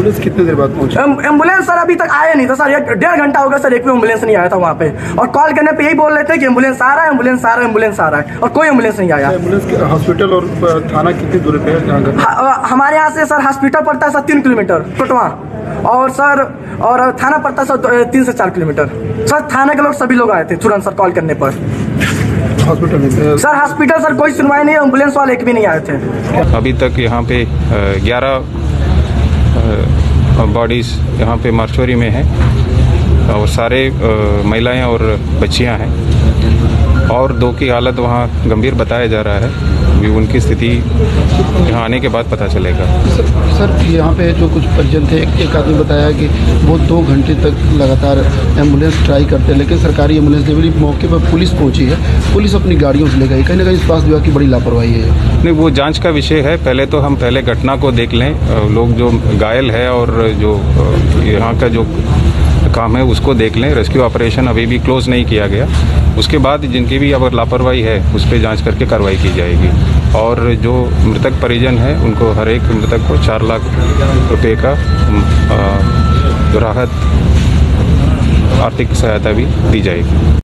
Ambulance कितने देर बाद पहुंची? एम्बुलेंस सर अभी तक आया नहीं था सर, एक डेढ़ घंटा होगा सर, एक भी एम्बुलेंस नहीं आया था वहाँ पे। और कॉल करने पे यही बोल रहे थे कि एम्बुलेंस आ रहा है, एम्बुलेंस आ रहा है, एम्बुलेंस आ रहा है, और कोई एम्बुलेंस नहीं आया। एम्बुलेंस हॉस्पिटल और थाना कितनी दूरी पे है? हमारे यहाँ से सर हॉस्पिटल पड़ता है सर 3 किलोमीटर टोटवा, और सर और थाना पड़ता सर 3 से 4 किलोमीटर। सर थाना के लोग सभी लोग आए थे तुरंत सर कॉल करने पर। हॉस्पिटल सर हॉस्पिटल सर कोई सुनवाई नहीं, एम्बुलेंस वाले एक भी नहीं आए थे। अभी तक यहाँ पे 11 बॉडीज यहाँ पे मारचोरी में हैं, और सारे महिलाएं और बच्चियां हैं, और 2 की हालत वहाँ गंभीर बताया जा रहा है। अभी उनकी स्थिति यहाँ आने के बाद पता चलेगा। सर यहाँ पे जो कुछ परिजन थे, एक आदमी बताया कि वो 2 घंटे तक लगातार एम्बुलेंस ट्राई करते हैं, लेकिन सरकारी एम्बुलेंस डिलीवरी मौके पर पुलिस पहुँची है, पुलिस अपनी गाड़ियों से ले गई। कहीं ना कहीं स्वास्थ्य विभाग की बड़ी लापरवाही है। नहीं, वो जांच का विषय है। पहले तो हम पहले घटना को देख लें, लोग जो घायल है और जो यहाँ का जो काम है उसको देख लें। रेस्क्यू ऑपरेशन अभी भी क्लोज नहीं किया गया, उसके बाद जिनकी भी अगर लापरवाही है उस पर जांच करके कार्रवाई की जाएगी। और जो मृतक परिजन है उनको, हर एक मृतक को 4 लाख रुपए का राहत आर्थिक सहायता भी दी जाएगी।